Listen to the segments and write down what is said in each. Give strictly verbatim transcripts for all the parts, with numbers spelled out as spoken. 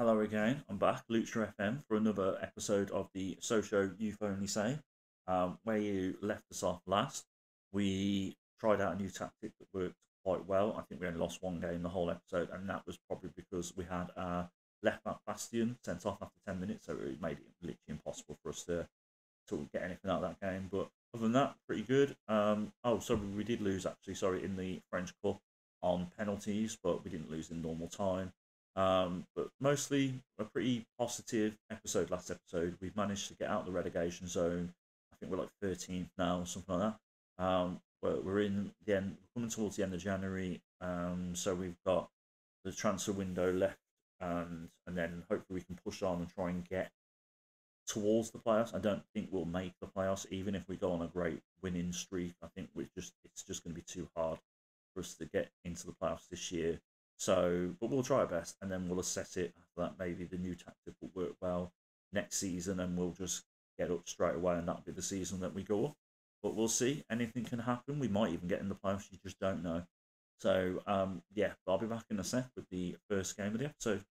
Hello again, I'm back, Lucha F M, for another episode of the Sochaux Youth Only Say. Um, where you left us off last, we tried out a new tactic that worked quite well. I think we only lost one game the whole episode, and that was probably because we had our left back Bastian sent off after ten minutes, so it made it literally impossible for us to, to get anything out of that game. But other than that, pretty good. Um, oh, sorry, we did lose, actually, sorry, in the French Cup on penalties, but we didn't lose in normal time. Um, but mostly a pretty positive episode last episode. We've managed to get out of the relegation zone. I think we're like thirteenth now, something like that. Um, but we're in the end, coming towards the end of January. Um, so we've got the transfer window left, and and then hopefully we can push on and try and get towards the playoffs. I don't think we'll make the playoffs, even if we go on a great winning streak. I think we just it's just going to be too hard for us to get into the playoffs this year. So, but we'll try our best, and then we'll assess it after that. Maybe the new tactic will work well next season, and we'll just get up straight away, and that'll be the season that we go up. But we'll see. Anything can happen. We might even get in the playoffs. You just don't know. So, um, yeah, I'll be back in a sec with the first game of the episode.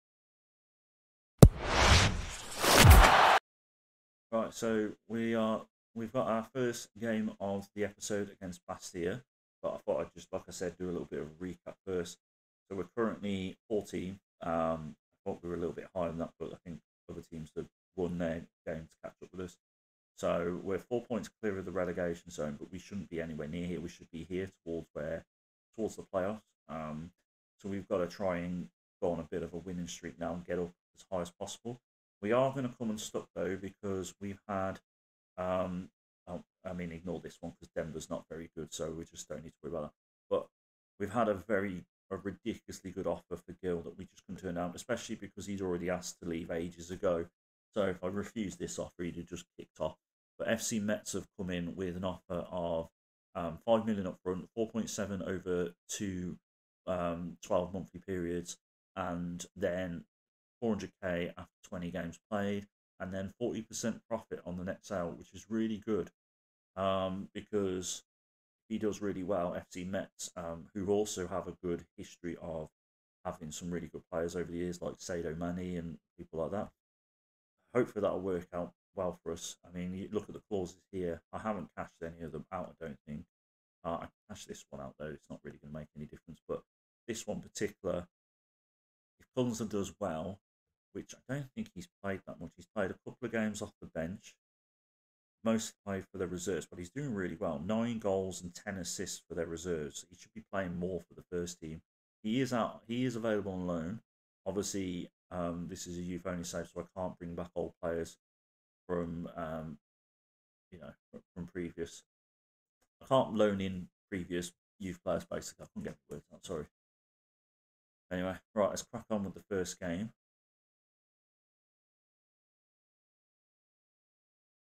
Right, so we are, we've got our first game of the episode against Bastia, but I thought I'd just, like I said, do a little bit of a recap first. So we're currently fourteen. Um, I thought we were a little bit higher than that, but I think other teams have won their game to catch up with us. So we're four points clear of the relegation zone, but we shouldn't be anywhere near here. We should be here towards where towards the playoffs. Um, so we've got to try and go on a bit of a winning streak now and get up as high as possible. We are going to come unstuck though, because we've had. Um, oh, I mean, ignore this one because Denver's not very good, so we just don't need to worry about that. But we've had a very a ridiculously good offer for Gil that we just couldn't turn down, especially because he'd already asked to leave ages ago. So if I refused this offer, he'd have just kicked off. But F C Metz have come in with an offer of um, five million up front, four point seven over two um, twelve monthly periods, and then four hundred K after twenty games played, and then forty percent profit on the net sale, which is really good um, because he does really well. F C Metz, um, who also have a good history of having some really good players over the years, like Sadio Mané and people like that. Hopefully that'll work out well for us. I mean, you look at the clauses here. I haven't cashed any of them out, I don't think. Uh, I cashed this one out, though. It's not really going to make any difference. But this one in particular, if Kunzler does well, which I don't think he's played that much. He's played a couple of games off the bench. Mostly played for their reserves, but he's doing really well. Nine goals and ten assists for their reserves. He should be playing more for the first team. He is out. He is available on loan. Obviously, um, this is a youth only save, so I can't bring back old players from um, you know from previous. I can't loan in previous youth players. Basically, I can't get the words out. Sorry. Anyway, right. Let's crack on with the first game.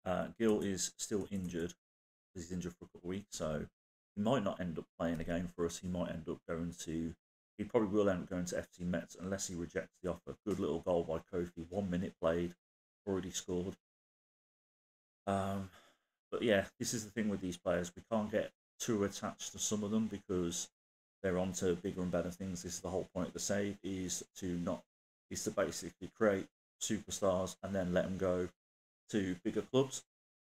Uh, Gil is still injured because he's injured for a couple of weeks, so he might not end up playing a game for us. He might end up going to, he probably will end up going to F C Metz unless he rejects the offer. Good little goal by Kofi, one minute played, already scored. Um, but yeah, this is the thing with these players. We can't get too attached to some of them because they're on to bigger and better things. This is the whole point of the save, is to not, is to basically create superstars and then let them go to bigger clubs,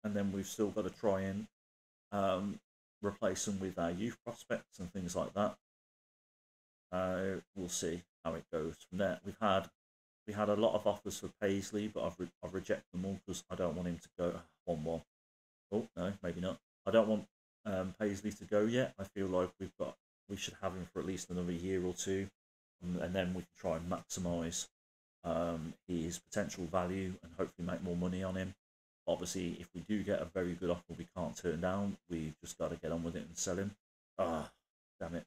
and then we've still got to try and um, replace them with our youth prospects and things like that. Uh, we'll see how it goes from there. We've had we had a lot of offers for Paisley, but I've, re I've rejected them all because I don't want him to go one one. Oh no, maybe not. I don't want um, Paisley to go yet. I feel like we've got we should have him for at least another year or two, and, and then we can try and maximise Um, his potential value and hopefully make more money on him. Obviously, if we do get a very good offer we can't turn down, we've just got to get on with it and sell him. Ah, damn it.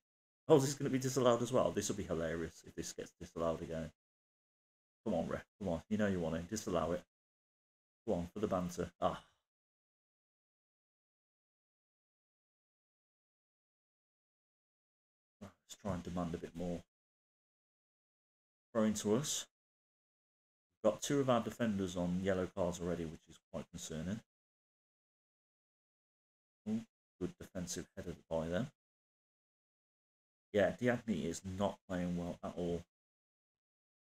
Oh, is this going to be disallowed as well? This will be hilarious if this gets disallowed again. Come on, ref. Come on. You know you want it. Disallow it. Come on, for the banter. Ah. Right, let's try and demand a bit more. Throw into us. Got two of our defenders on yellow cards already, which is quite concerning. Ooh, good defensive header by them. Yeah, Diagne is not playing well at all.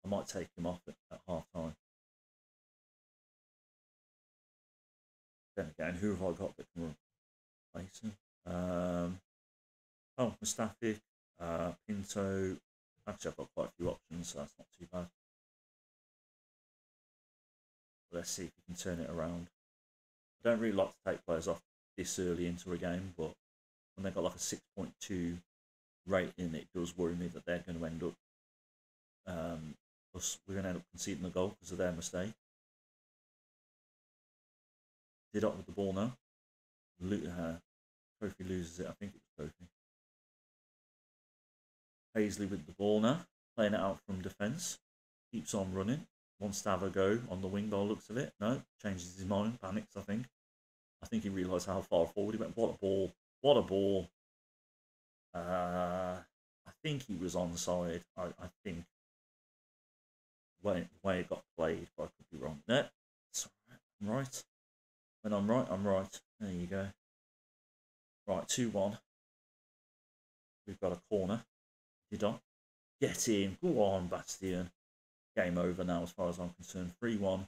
I might take him off at, at half time. Then again, who have I got that can replace him? Um, oh, Mustafi, uh, Pinto. Actually, I've got quite a few options, so that's not too bad. Let's see if we can turn it around. I don't really like to take players off this early into a game, but when they've got like a six point two rating, it does worry me that they're going to end up, um, us, we're going to end up conceding the goal because of their mistake. Didot with the ball now. Kofi loses it. I think it was Kofi. Paisley with the ball now, playing it out from defence. Keeps on running. Wants to have a go on the wing by the looks of it. No, changes his mind. Panics, I think. I think he realised how far forward he went. What a ball. What a ball. Uh, I think he was onside. I, I think the way, the way it got played, but I could be wrong. No, it's alright. I'm right. When I'm right, I'm right. There you go. Right, two one. We've got a corner. Didot. Get in. Go on, Bastian. Game over now as far as I'm concerned. three one.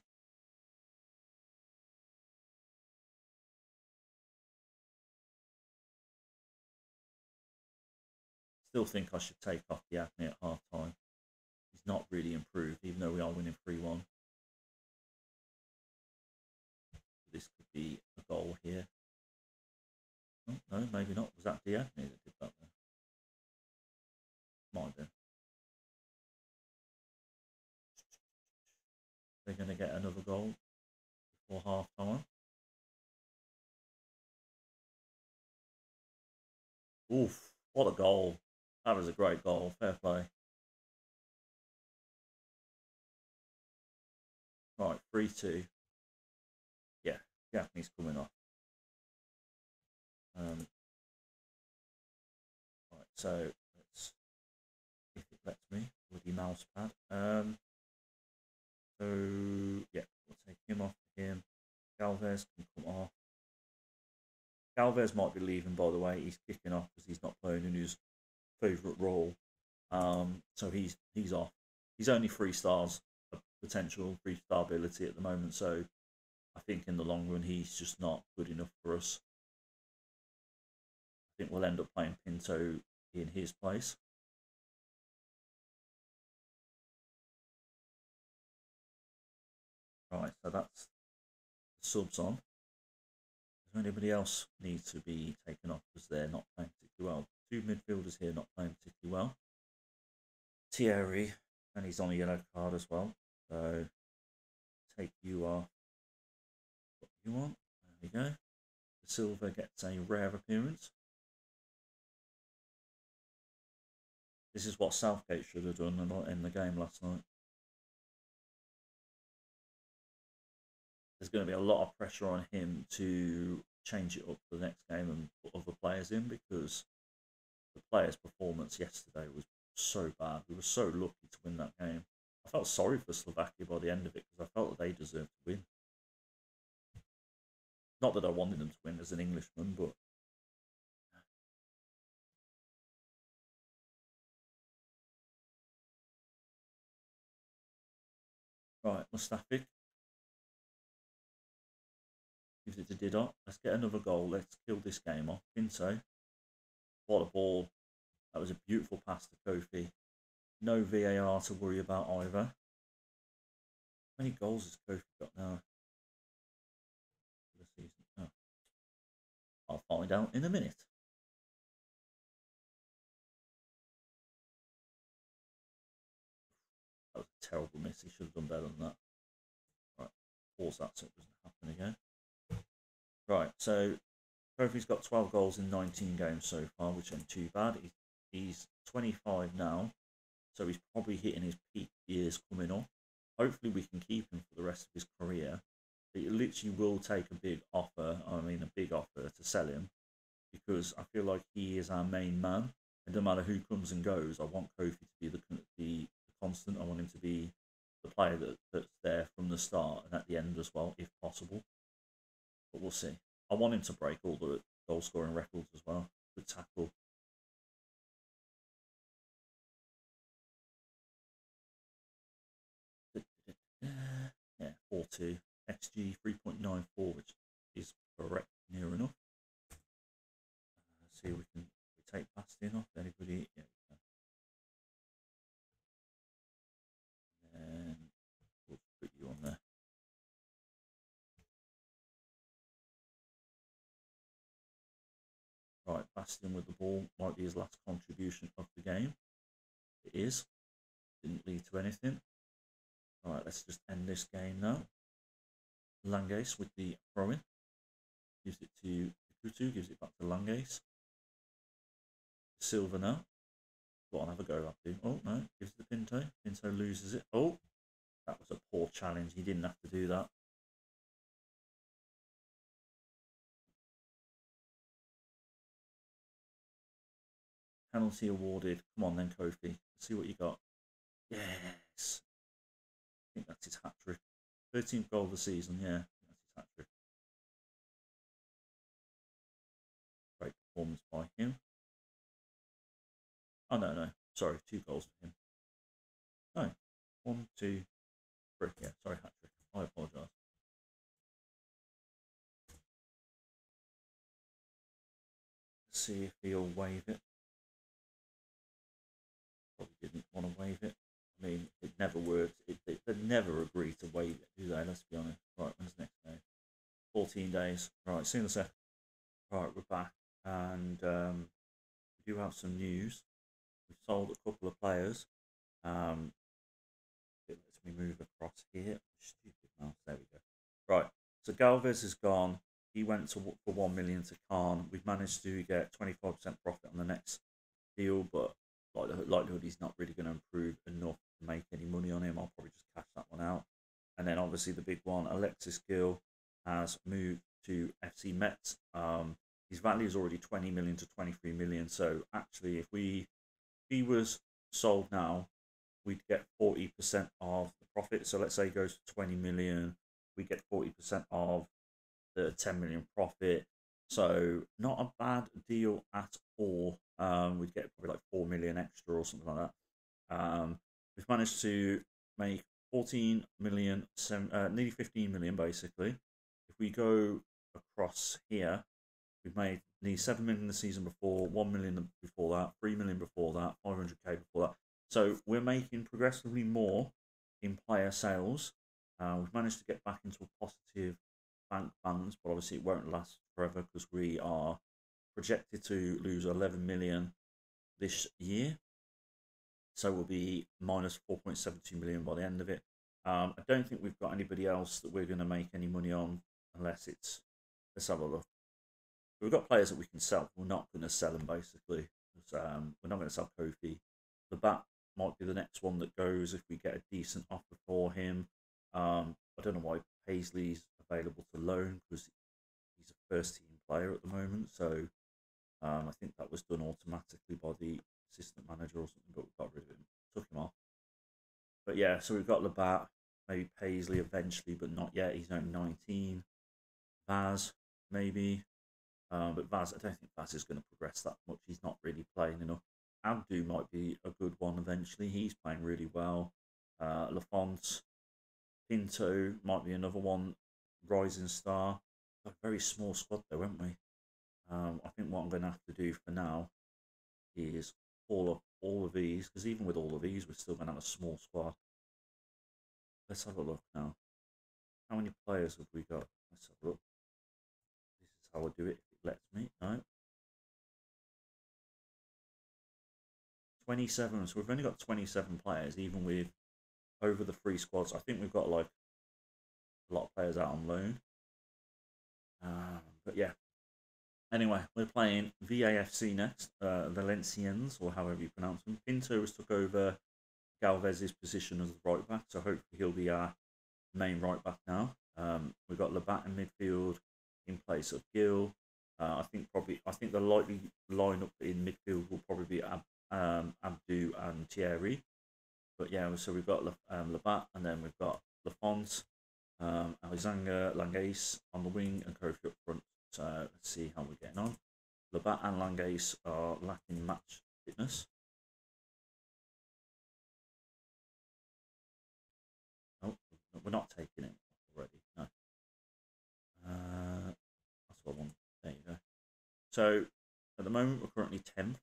Still think I should take off Diagne at half time. He's not really improved, even though we are winning three one. This could be a goal here. Oh, no, maybe not. Was that Diagne that did that there? Might be. They're going to get another goal before half time. Oof, what a goal. That was a great goal. Fair play. Right, three two. Yeah, Japanese coming off. Um, right, so let's, if it lets me, with the mouse pad. Um, so, yeah, we'll take him off him. Galvez can come off. Galvez might be leaving, by the way. He's kicking off because he's not playing in his favourite role. Um, so he's he's off. He's only three stars, potential three-star ability at the moment. So I think in the long run, he's just not good enough for us. I think we'll end up playing Pinto in his place. Right, so that's the subs on. Does anybody else need to be taken off because they're not playing particularly well? Two midfielders here not playing particularly well. Thierry, and he's on a yellow card as well. So take you off what you want. There we go. Silva gets a rare appearance. This is what Southgate should have done in the game last night. There's going to be a lot of pressure on him to change it up for the next game and put other players in, because the players' performance yesterday was so bad. We were so lucky to win that game. I felt sorry for Slovakia by the end of it because I felt that they deserved to win. Not that I wanted them to win as an Englishman, but right, Mustafi. Gives it to Didot. Let's get another goal. Let's kill this game off. Pinto. What a ball. That was a beautiful pass to Kofi. No V A R to worry about either. How many goals has Kofi got now? Oh. I'll find out in a minute. That was a terrible miss. He should have done better than that. Right, pause that so it doesn't happen again. Right, so Kofi's got twelve goals in nineteen games so far, which ain't too bad. He, he's twenty-five now, so he's probably hitting his peak years coming up. Hopefully we can keep him for the rest of his career. It literally will take a big offer, I mean a big offer, to sell him, because I feel like he is our main man. And no matter who comes and goes, I want Kofi to be the, the, the constant. I want him to be the player that, that's there from the start and at the end as well, if possible. But we'll see. I want him to break all the goal scoring records as well. Good tackle. four two. X G three point nine four, which is correct, near enough. Uh, see if we can we take Bastian off. Anybody? Yeah, we can. And we'll put you on there. Right, Bastian with the ball might be his last contribution of the game. It is. Didn't lead to anything. All right, let's just end this game now. Langais with the throw-in. Gives it to Kutu, gives it back to Langais. Silva now. Go on, have a go, Abdu. Oh, no, gives it to Pinto. Pinto loses it. Oh, that was a poor challenge. He didn't have to do that. Penalty awarded. Come on then, Kofi. Let's see what you got. Yes. I think that's his hat-trick. thirteenth goal of the season, yeah, that's his hat-trick. Great performance by him. Oh, no, no, sorry, two goals for him. No, one, two, three, yeah, sorry, hat-trick, I apologise. Let's see if he'll wave it. Probably didn't want to wave it. I mean, it never works. It, it, they never agree to waive it, do they? Let's be honest. Right, when's next day? fourteen days. Right, soon as that. Right, we're back. And um, we do have some news. We've sold a couple of players. Um, it lets me move across here. Stupid mouse. There we go. Right, so Galvez is gone. He went to for one million to Khan. We've managed to get twenty-five percent profit on the next deal, but likelihood he's not really going to improve enough to make any money on him. I'll probably just cash that one out. And then obviously the big one, Alexis Gill has moved to F C Metz. Um, his value is already twenty million to twenty-three million. So actually, if we if he was sold now, we'd get forty percent of the profit. So let's say he goes to twenty million, we get forty percent of the ten million profit. So not a bad deal at all. Um, we'd get probably like four million extra or something like that. Um, we've managed to make fourteen million, uh, nearly fifteen million basically. If we go across here, we've made nearly seven million the season before, one million before that, three million before that, five hundred K before that. So we're making progressively more in player sales. Uh, we've managed to get back into a positive bank balance, but obviously it won't last forever because we are projected to lose eleven million this year, so we'll be minus four point seven two million by the end of it. um I don't think we've got anybody else that we're going to make any money on, unless it's, let's have a look, we've got players that we can sell. We're not going to sell them basically. Um we're not going to sell Kofi. Labat might be the next one that goes if we get a decent offer for him. um I don't know why Paisley's available to loan, because he's a first team player at the moment, so Um, I think that was done automatically by the assistant manager or something, but we got rid of him, took him off. But yeah, so we've got Labat, maybe Paisley eventually, but not yet. He's now nineteen. Vaz, maybe. Um, but Vaz, I don't think Vaz is going to progress that much. He's not really playing enough. Abdu might be a good one eventually. He's playing really well. Uh, Lafont, Pinto might be another one. Rising star. A very small squad though, haven't we? Um, I think what I'm going to have to do for now is call up all of these, because even with all of these, we're still going to have a small squad. Let's have a look now. How many players have we got? Let's have a look. This is how I do it, if it lets me. No. twenty-seven. So we've only got twenty-seven players, even with over the three squads. I think we've got like a lot of players out on loan. Um, but yeah. Anyway, we're playing V A F C next, uh, Valenciennes, or however you pronounce them. Pinto has took over Galvez's position as right back, so hopefully he'll be our main right back now. Um, we've got Labat in midfield in place of Gill. Uh, I think probably, I think the likely lineup in midfield will probably be Ab, um, Abdu and Thierry. But yeah, so we've got um, Labat, and then we've got Lafont, um, Isanga, Langais on the wing, and Kofi up front. So let's see how we're getting on. Labat and Langais are lacking match fitness. Oh, we're not taking it. I want. There you go. So at the moment, we're currently tenth.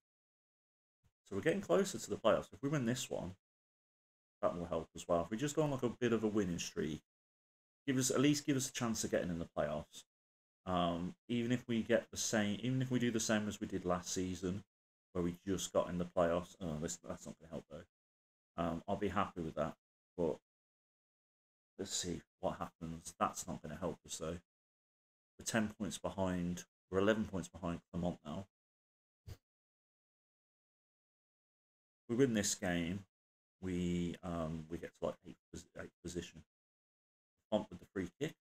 So we're getting closer to the playoffs. If we win this one, that will help as well. If we just go on like a bit of a winning streak, give us at least give us a chance of getting in the playoffs. Um, even if we get the same, even if we do the same as we did last season, where we just got in the playoffs. Oh, this, that's not going to help though. Um, I'll be happy with that. But let's see what happens. That's not going to help us though. We're ten points behind. We're eleven points behind Clermont now. If we win this game, we um we get to like eighth, eighth position. Font with the free kick.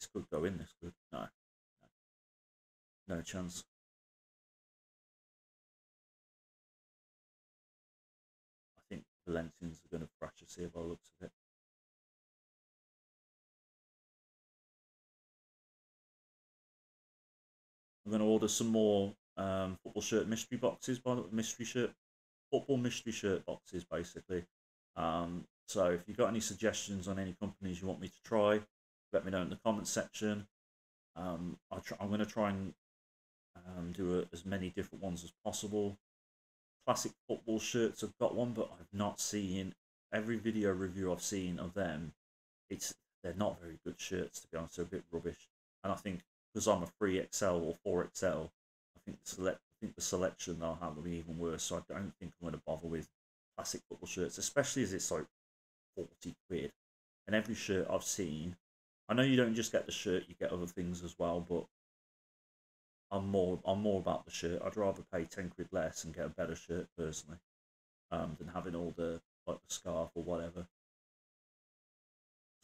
This could go in. This could no, no, no chance. I think Valentians are going to crash us here by the looks of it. I'm going to order some more um, football shirt mystery boxes, by the way, mystery shirt, football mystery shirt boxes, basically. Um, so if you've got any suggestions on any companies you want me to try, let me know in the comments section. Um, I'll try, I'm going to try and um, do a, as many different ones as possible. Classic football shirts, I've got one, but I've not seen every video review I've seen of them. It's they're not very good shirts, to be honest. They're a bit rubbish, and I think. Because I'm a three X L or four X L, I think the, select, I think the selection they'll have will be even worse. So I don't think I'm going to bother with classic football shirts, especially as it's like forty quid. And every shirt I've seen, I know you don't just get the shirt, you get other things as well. But I'm more, I'm more about the shirt. I'd rather pay ten quid less and get a better shirt personally, um, than having all the like the scarf or whatever.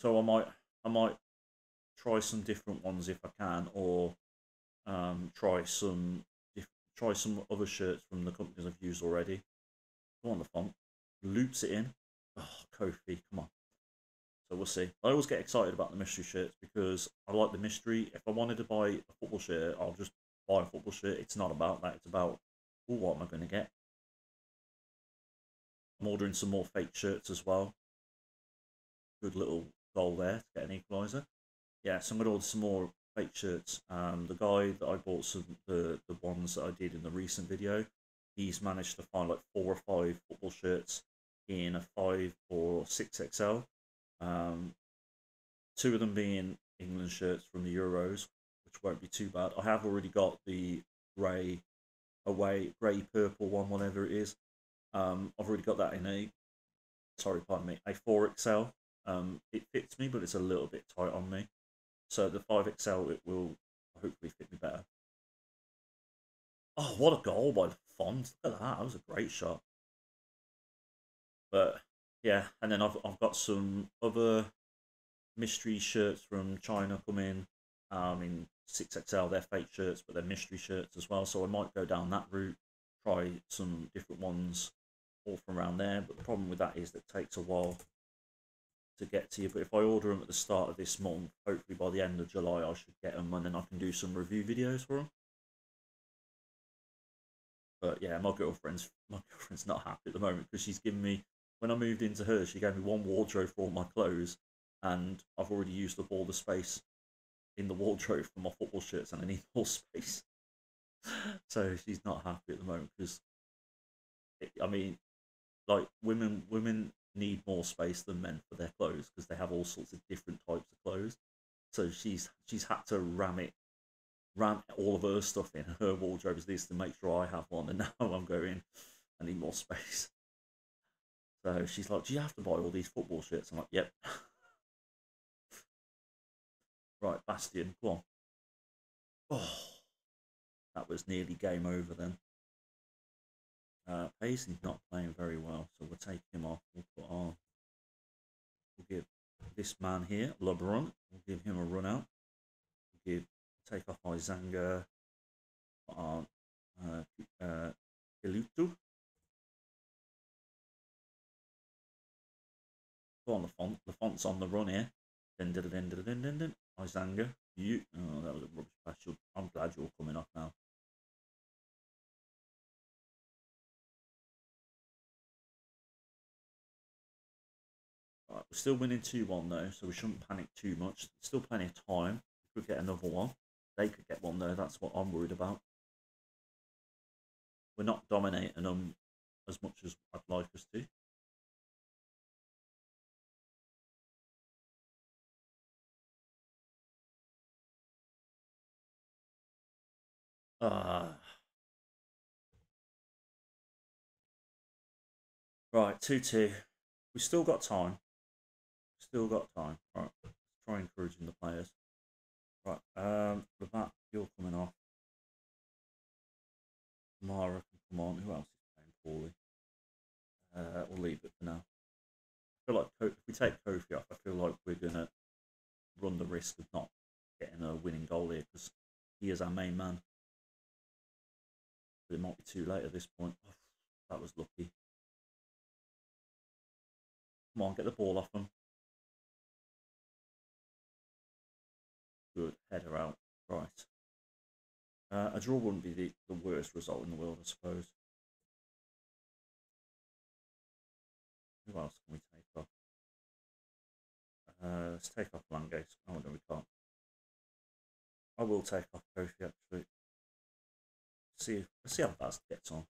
So I might, I might. try some different ones if I can, or um, try some if, try some other shirts from the companies I've used already. Come on, the font loops it in. Oh, Kofi, come on. So we'll see. I always get excited about the mystery shirts because I like the mystery. If I wanted to buy a football shirt, I'll just buy a football shirt. It's not about that. It's about, oh, what am I going to get? I'm ordering some more fake shirts as well. Good little goal there to get an equaliser. Yeah, so I'm going to order some more fake shirts. Um, the guy that I bought some the, the ones that I did in the recent video, he's managed to find like four or five football shirts in a five or six X L. Um, two of them being England shirts from the Euros, which won't be too bad. I have already got the grey, away, grey purple one, whatever it is. Um, I've already got that in a, sorry, pardon me, a four X L. Um, it fits me, but it's a little bit tight on me. So the five X L, it will hopefully fit me better. Oh, what a goal by Lafont. Look at that. That was a great shot. But, yeah. And then I've, I've got some other mystery shirts from China come in. Um, in six X L, they're fake shirts, but they're mystery shirts as well. So I might go down that route, try some different ones all from around there. But the problem with that is that it takes a while to get to you. But if I order them at the start of this month, hopefully by the end of July I should get them, and then I can do some review videos for them. But yeah, my girlfriend's my girlfriend's not happy at the moment, because she's given me, when I moved into her, she gave me one wardrobe for all my clothes, and I've already used up all the space in the wardrobe for my football shirts, and I need more space. So she's not happy at the moment, because it, I mean, like, women women need more space than men for their clothes, because they have all sorts of different types of clothes. So she's she's had to ram it, ram all of her stuff in her wardrobe as this to make sure I have one. And now I'm going, I need more space. So she's like, do you have to buy all these football shirts? I'm like, yep. Right, Bastian, go on. Oh, that was nearly game over then. Uh, Paisley's not playing very well, so we'll take him off. We'll put on. We'll give this man here, LeBron. We'll give him a run out. We'll give take off Isanga. Put on uh, uh, Kalutu. Go on, Lafont. Lafont's on the run here. Dun dun dun dun dun dun dun. Isanga, you. Oh, that was a rubbish pass. I'm glad you're coming off now. Right, we're still winning two one though, so we shouldn't panic too much. Still plenty of time. We could get another one. They could get one there. That's what I'm worried about. We're not dominating them as much as I'd like us to. Uh, right, two two. We still got time. Still got time. Right, let's try encouraging the players. Right, um, Labat, you're coming off. Mara can come on. Who else is playing poorly? Uh, we'll leave it for now. I feel like if we take Kofi off, I feel like we're going to run the risk of not getting a winning goal here because he is our main man. It might be too late at this point. Oh, that was lucky. Come on, get the ball off him. Good, header out. Right. Uh, a draw wouldn't be the, the worst result in the world, I suppose. Who else can we take off? Uh, let's take off Langais. Oh, no, we can't. I will take off Kofi, actually. See, let's see how Vaz gets on.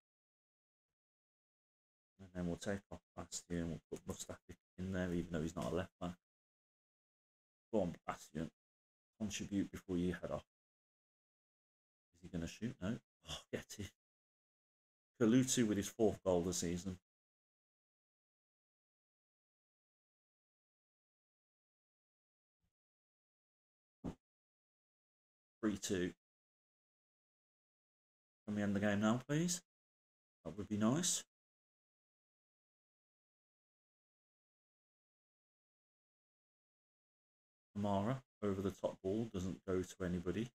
And then we'll take off Bastian, we'll put Mustafi in there, even though he's not a left back. Go on, Bastian. Contribute before you head off. Is he going to shoot? No. Oh, get it. Kalutu with his fourth goal this season. three two. Can we end the game now, please? That would be nice. Amara, over the top ball, doesn't go to anybody.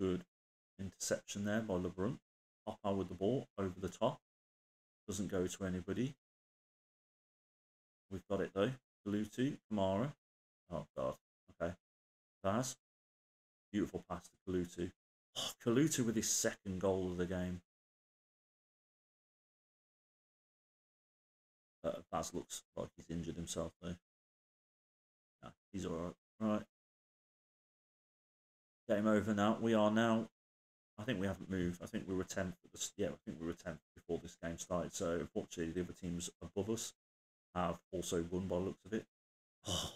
Good interception there by LeBron. Hopper with the ball, over the top. Doesn't go to anybody. We've got it though. Kalutu, Amara. Oh, God. Okay. Baz. Beautiful pass to Kalutu. Oh, Kalutu with his second goal of the game. Uh, Baz looks like he's injured himself, though. Nah, he's alright. Right. Game over now. We are now... I think we haven't moved. I think we were tenth. Yeah, I think we were tenth before this game started. So, unfortunately, the other teams above us have also won by the looks of it. Oh,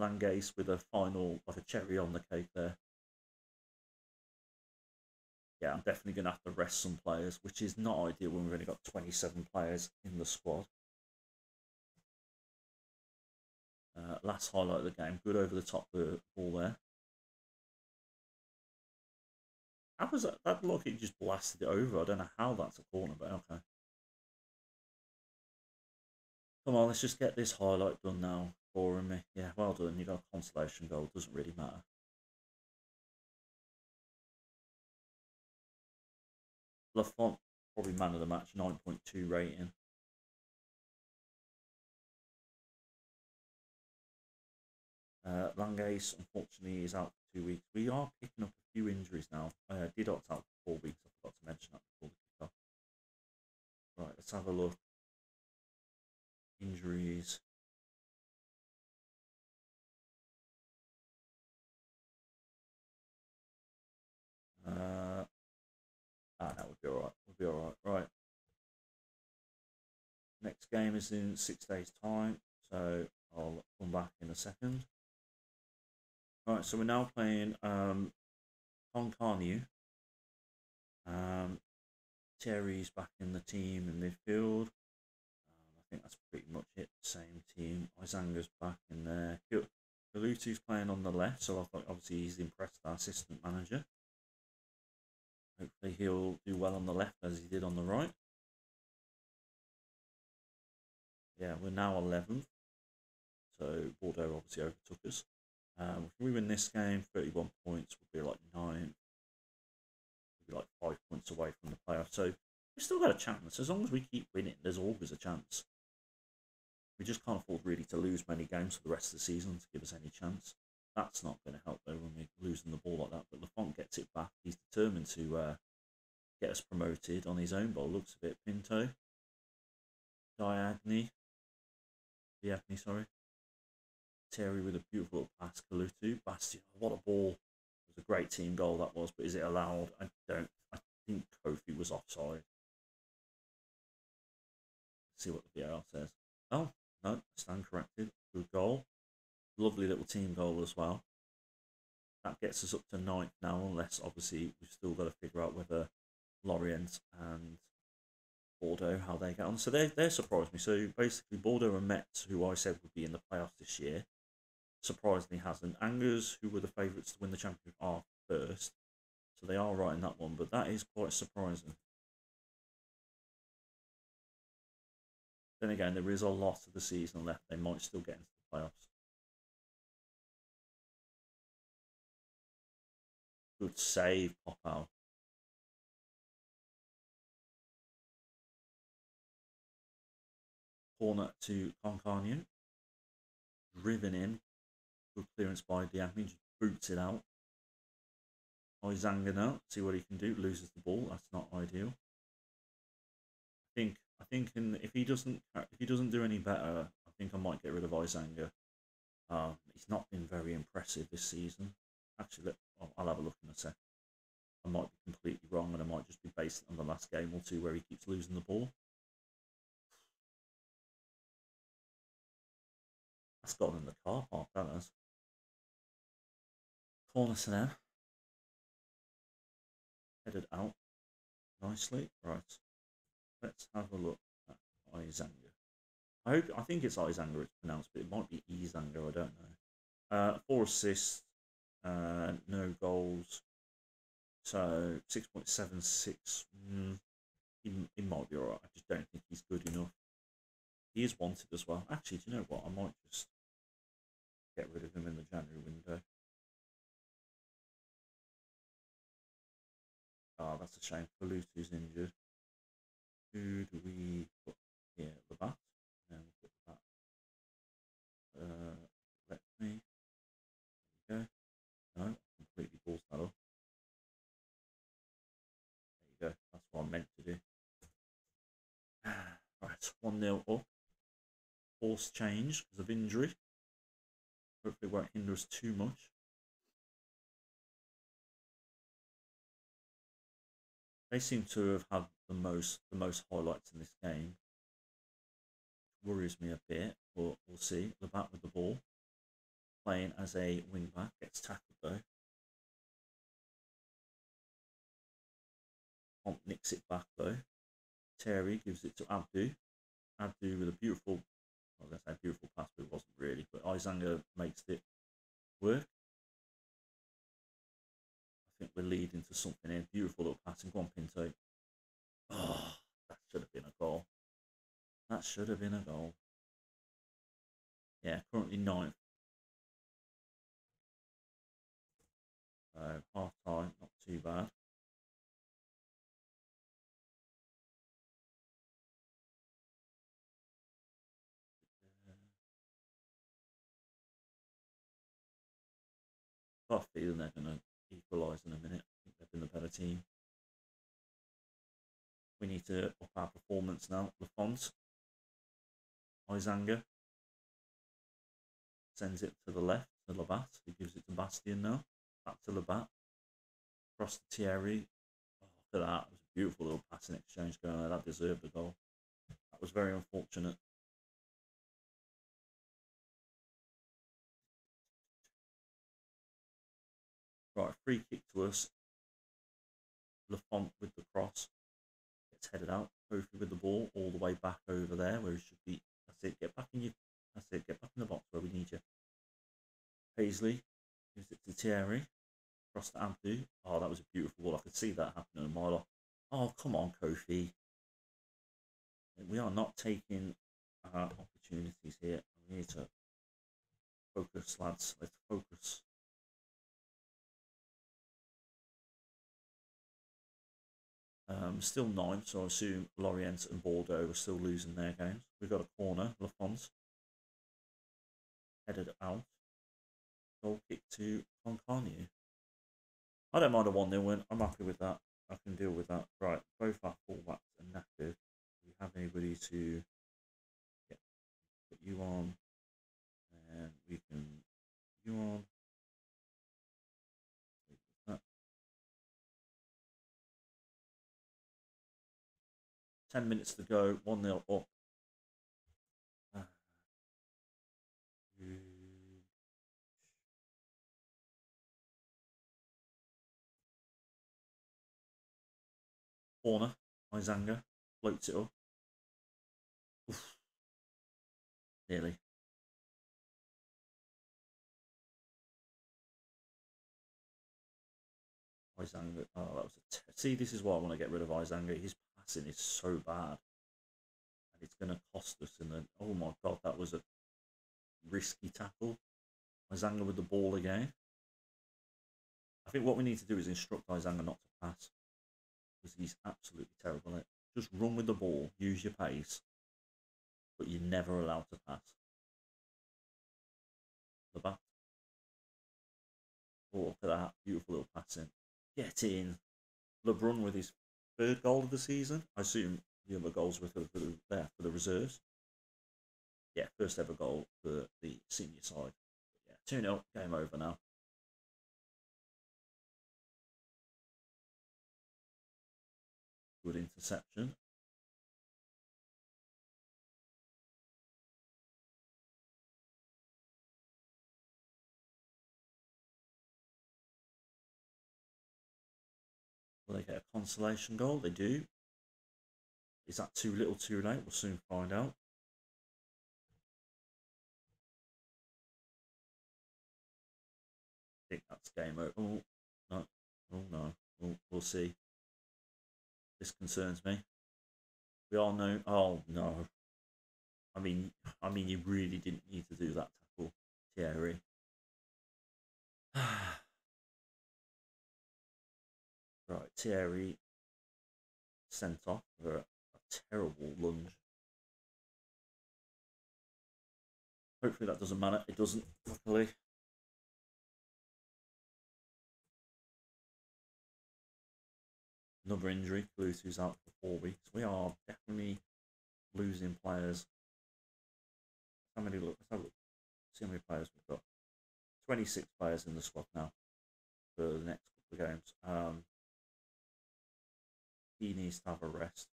Langais with a final, like a cherry on the cake there. Yeah, I'm definitely going to have to rest some players, which is not ideal when we've only got twenty-seven players in the squad. Uh, last highlight of the game, good over the top the ball there. That was that, that look, it just blasted it over. I don't know how that's a corner, but okay. Come on, let's just get this highlight done now. Boring me. Yeah, well done. You got a consolation goal. Doesn't really matter. Lafont, probably man of the match, nine point two rating. Uh, Langais, unfortunately, is out for two weeks. We are picking up a few injuries now. Uh, Didot's out for four weeks. I forgot to mention that before the kickoff. Right, let's have a look. Injuries. Uh, ah, that would be alright. Would be alright. Right. Next game is in six days' time, so I'll come back in a second. Alright, so we're now playing um, Concarneau. Um, Terry's back in the team in midfield. I think that's pretty much it. Same team. Isanga's back in there. Kalutu's playing on the left, so obviously he's impressed our assistant manager. Hopefully he'll do well on the left as he did on the right. Yeah, we're now eleventh. So Bordeaux obviously overtook us. Um, if we win this game, thirty-one points would be like nine. We'd be like five points away from the playoff. So we've still got a chance. As long as we keep winning, there's always a chance. We just can't afford really to lose many games for the rest of the season to give us any chance. That's not going to help though when we're losing the ball like that. But Lafont gets it back. He's determined to uh, get us promoted on his own. But looks a bit Pinto, Diagne, Diagne, sorry. Terry with a beautiful pass. Kalutu, Bastia, what a ball. It was a great team goal that was, but is it allowed? I don't. I think Kofi was offside. Let's see what the V A R says. Oh, no, I stand corrected. Good goal. Lovely little team goal as well. That gets us up to ninth now, unless obviously we've still got to figure out whether Lorient and Bordeaux, how they get on. So they they surprised me. So basically Bordeaux and Metz, who I said would be in the playoffs this year, surprisingly hasn't. Angers, who were the favourites to win the championship, are first. So they are right in that one, but that is quite surprising. Then again, there is a lot of the season left. They might still get into the playoffs. Good save, pop out. Corner to Concarneau. Driven in. Good clearance by Diagne. Just boots it out. Isanga now. See what he can do. Loses the ball. That's not ideal. I think I think in, if he doesn't if he doesn't do any better, I think I might get rid of Isanga. Um, he's not been very impressive this season. Actually, let, oh, I'll have a look in a sec. I might be completely wrong, and I might just be based on the last game or two where he keeps losing the ball. That's gone in the car park, that is. Corner to them. Headed out nicely. Right. Let's have a look at Isanga. I hope I think it's Isanga it's pronounced, but it might be Isanga, I don't know. Uh, four assists, uh, no goals. So six point seven six. Mm, he, he might be alright. I just don't think he's good enough. He is wanted as well. Actually, do you know what? I might just get rid of him in the January window. Oh, that's a shame. Kalutu's injured. Who do we put here? Labat. No, we'll put Labat. Uh, let me. There you go. No, I completely balls that up. There you go. That's what I meant to do. Right, one nil up. Force change because of injury. Hopefully, it won't hinder us too much. They seem to have had the most the most highlights in this game. Worries me a bit, but we'll see. Labat with the ball, playing as a wing back, gets tackled though. Pont nicks it back though. Terry gives it to Abdu. Abdu with a beautiful, I was going to say beautiful pass, but it wasn't really. But Isanga makes it work. I think we're leading to something here. Beautiful little passing. Go on, Pinto. Oh, that should have been a goal. That should have been a goal. Yeah, currently ninth. So, half time, not too bad. Got a feeling they're going to equalise in a minute. I think they've been the better team. We need to up our performance now. Lafont. Isanga. Sends it to the left to Labat. He gives it to Bastian now. Back to Labat. Across to Thierry. Oh, look at that. It was a beautiful little passing exchange going there. That deserved a goal. That was very unfortunate. Right, free kick to us. Lafont with the cross. Gets headed out. Kofi with the ball all the way back over there where he should be. That's it. Get back in your that's it. Get back in the box where we need you. Paisley gives it to Terry. Across to Abdu. Oh, that was a beautiful ball. I could see that happening a mile off. Oh, come on, Kofi. We are not taking our opportunities here. We need to focus, lads. Let's focus. Um, still ninth, so I assume Lorient and Bordeaux are still losing their games. We've got a corner, Lafont. Headed out. Goal kick to Concarneau. I don't mind a one nil win. I'm happy with that. I can deal with that. Right, both our fullbacks are knackered. Do we have anybody to yeah, put you on? ten minutes to go, one nil up. Corner, Isanga floats it up. Oof. Nearly. Isanga, oh, that was a t see, this is why I want to get rid of Isanga. His passing is so bad. And it's going to cost us in the... Oh my God, that was a risky tackle. Isanga with the ball again. I think what we need to do is instruct Isanga not to pass. Because he's absolutely terrible at it. Just run with the ball, use your pace, but you're never allowed to pass. Labat. Oh, look at that. Beautiful little passing. Get in. LeBron with his third goal of the season. I assume the other goals were for the, for the, there for the reserves. Yeah, first ever goal for the senior side. Yeah, two nil. Game over now. Good interception. Will they get a consolation goal? They do. Is that too little too late? We'll soon find out. I think that's game over. Oh, no. Oh, no. Oh, we'll see. This concerns me. We all know. Oh no! I mean, I mean, you really didn't need to do that tackle, Thierry. Right, Thierry sent off for a, a terrible lunge. Hopefully that doesn't matter. It doesn't, luckily. Another injury, Kalutu's out for four weeks. We are definitely losing players. How many look? Let's have a look. See how many players we've got. twenty-six players in the squad now for the next couple of games. Um, he needs to have a rest.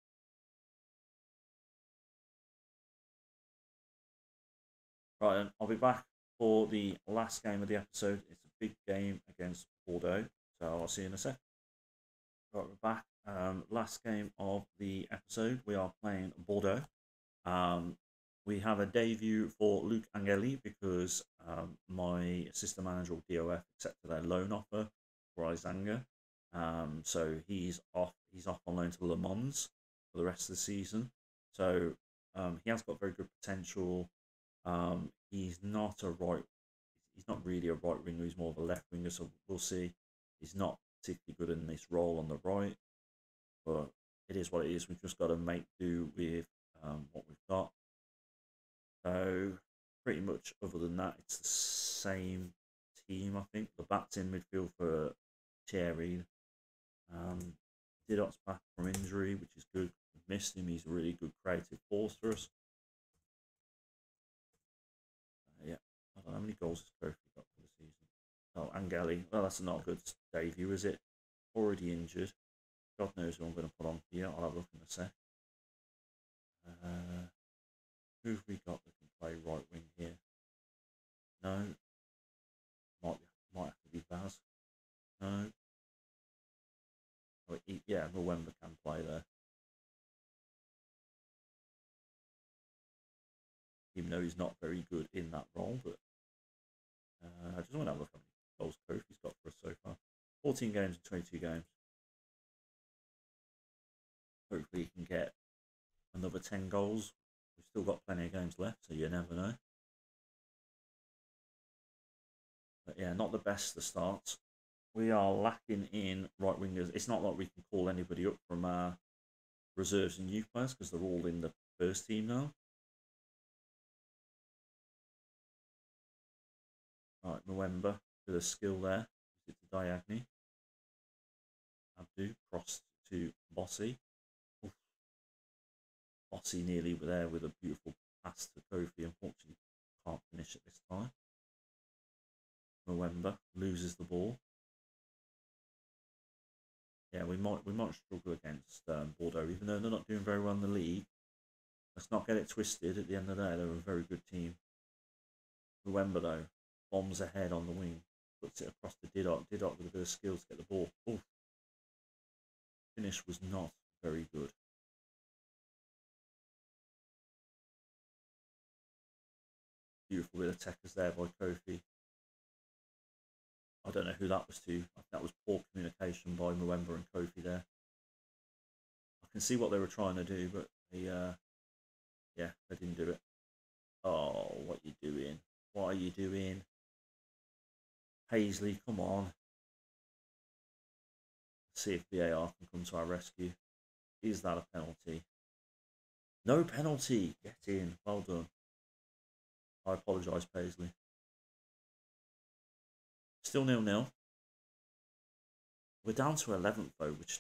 Right, then I'll be back for the last game of the episode. It's a big game against Bordeaux, so I'll see you in a sec. Right, we're back. Um, last game of the episode, we are playing Bordeaux. Um, we have a debut for Luke Angeli because um, my assistant manager, D O F, accepted their loan offer for Isanga. Um, so he's off. He's off on loan to Le Mans for the rest of the season. So um, he has got very good potential. Um, he's not a right. He's not really a right winger. He's more of a left winger. So we'll see. He's not particularly good in this role on the right, but it is what it is. We've just got to make do with um, what we've got. So pretty much other than that, it's the same team, I think. The bat's in midfield for Terry. Um, Didot's back from injury, which is good. We've missed him. He's a really good creative force for us. Uh, yeah, I don't know how many goals has Kofi got for the season. Oh, Angeli. Well, that's not a good debut, is it? Already injured. God knows who I'm going to put on here. I'll have a look in a sec. Uh, who have we got that can play right wing here? No. Might be, might have to be Baz. No. Oh, he, yeah, Mwemba can play there. Even though he's not very good in that role, but uh, I just want to have a look at him. Goals Kofi's got for us so far. fourteen games and twenty-two games. Hopefully he can get another ten goals. We've still got plenty of games left, so you never know. But yeah, not the best to start. We are lacking in right wingers. It's not like we can call anybody up from our reserves and youth players because they're all in the first team now. All right, Muemba. With a skill there, it's to Diagne. Abdu crossed to Bossy. Oof. Bossy nearly were there with a beautiful pass to Kofi. Unfortunately, can't finish at this time. Mwemba loses the ball. yeah, we might we might struggle against um, Bordeaux, even though they're not doing very well in the league. Let's not get it twisted. At the end of the day, they're a very good team. Remember though, bombs ahead on the wing, puts it across to Didot. Didot with a bit of skill to get the ball. Oof. Finish was not very good. Beautiful with attackers there by Kofi. I don't know who that was to. I think that was poor communication by Mwemba and Kofi there. I can see what they were trying to do, but they, uh, yeah, they didn't do it. Oh, what are you doing? What are you doing? Paisley, come on. Let's see if V A R can come to our rescue. Is that a penalty? No penalty. Get in. Well done. I apologise, Paisley. Still nil nil. We're down to eleventh though, which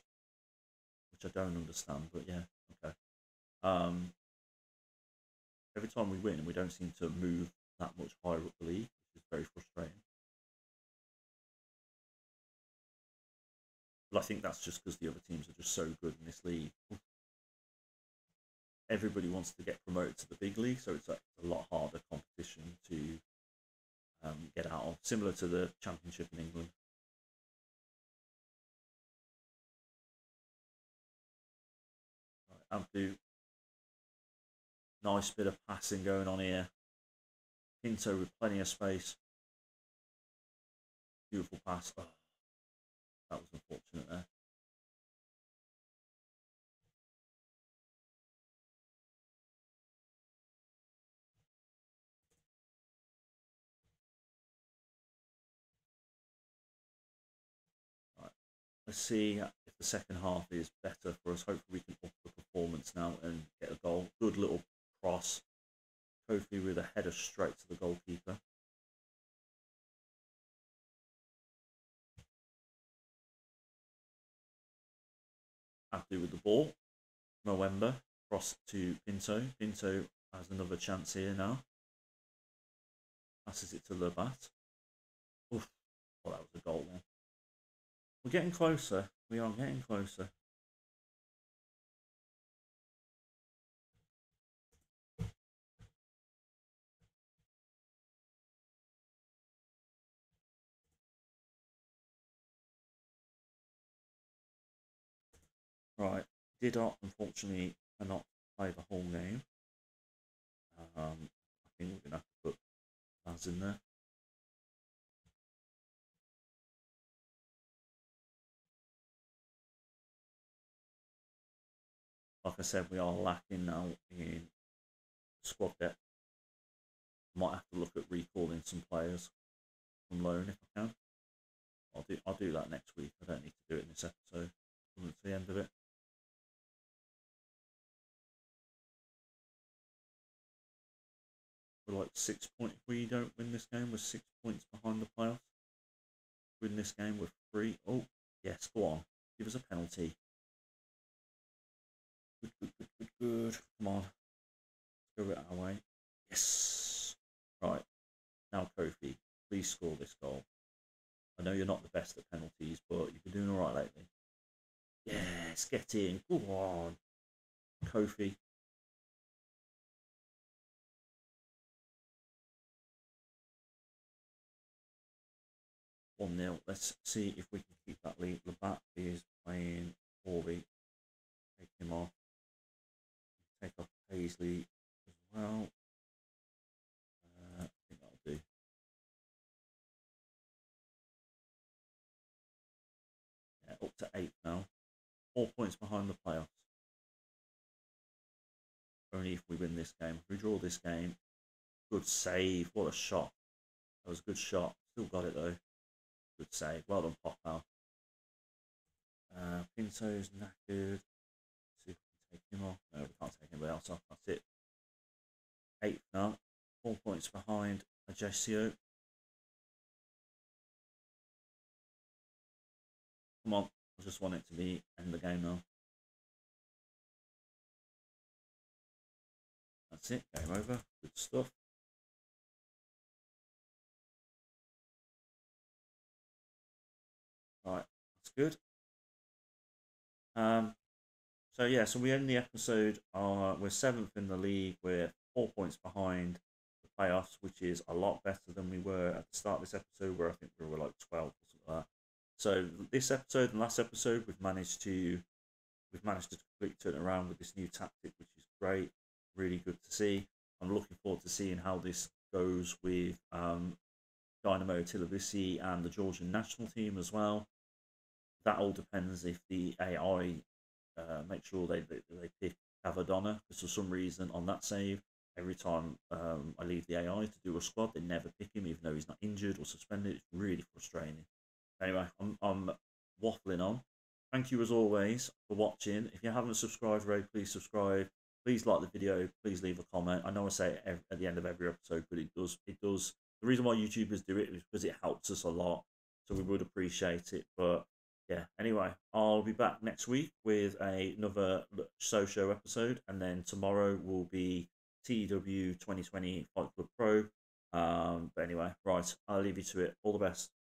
which I don't understand, but yeah, okay. Um, every time we win, we don't seem to move that much higher up the league, which is very frustrating. But I think that's just because the other teams are just so good in this league. Everybody wants to get promoted to the big league, so it's a, a lot harder competition to Um, get out of, similar to the championship in England. Right, Abdu, nice bit of passing going on here. Pinto with plenty of space. Beautiful pass. Oh, that was unfortunate there. Let's see if the second half is better for us. Hopefully we can up the performance now and get a goal. Good little cross. Hopefully with a header straight to the goalkeeper. Abdu with the ball. Mwemba cross to Pinto. Pinto has another chance here now. Passes it to Labat. Oof. Well, that was a goal there. We're getting closer. We are getting closer. Right. Didot, unfortunately, cannot play the whole game. Um, I think we're going to have to put Baz in there. Like I said, we are lacking now in squad depth. Might have to look at recalling some players from loan if I can. I'll do I'll do that next week. I don't need to do it in this episode. Coming to the end of it. We're like six points. If we don't win this game, we're six points behind the playoffs. Win this game, we're three. Oh, yes, go on. Give us a penalty. Good, good, good, good, good. Come on. Let's go it our way. Yes. Right. Now, Kofi, please score this goal. I know you're not the best at penalties, but you've been doing all right lately. Yes, get in. Go on. Kofi. one nil. Let's see if we can keep that lead. Labat is playing Corby. Take him off. Take off Paisley as well. Uh, I think that'll do. Yeah, up to eight now. Four points behind the playoffs. Only if we win this game. If we draw this game, good save. What a shot. That was a good shot. Still got it though. Good save. Well done, Pop Pal. Uh, Pinto's knackered. Take him off. No, we can't take anybody else off. That's it. Eighth now. Four points behind Agesio. Come on. I just want it to be end the game now. That's it. Game over. Good stuff. Right. That's good. Um, so yeah, so we end the episode. Uh, we're seventh in the league. We're four points behind the playoffs, which is a lot better than we were at the start of this episode, where I think we were like twelve or something like that. So this episode and last episode, we've managed to we've managed to complete turn around with this new tactic, which is great. Really good to see. I'm looking forward to seeing how this goes with um, Dynamo Tbilisi and the Georgian national team as well. That all depends if the A I uh, make sure they they, they pick Cavadonna, because for some reason on that save, every time um, I leave the A I to do a squad, they never pick him, even though he's not injured or suspended. It's really frustrating. Anyway, I'm, I'm waffling on. Thank you as always for watching. If you haven't subscribed already, please subscribe. Please like the video. Please leave a comment. I know I say it every, at the end of every episode, but it does. It does. The reason why YouTubers do it is because it helps us a lot. So we would appreciate it. But yeah, anyway, I'll be back next week with a, another Sochaux episode. And then tomorrow will be T W twenty twenty Fight Club Pro. Um, but anyway, right, I'll leave you to it. All the best.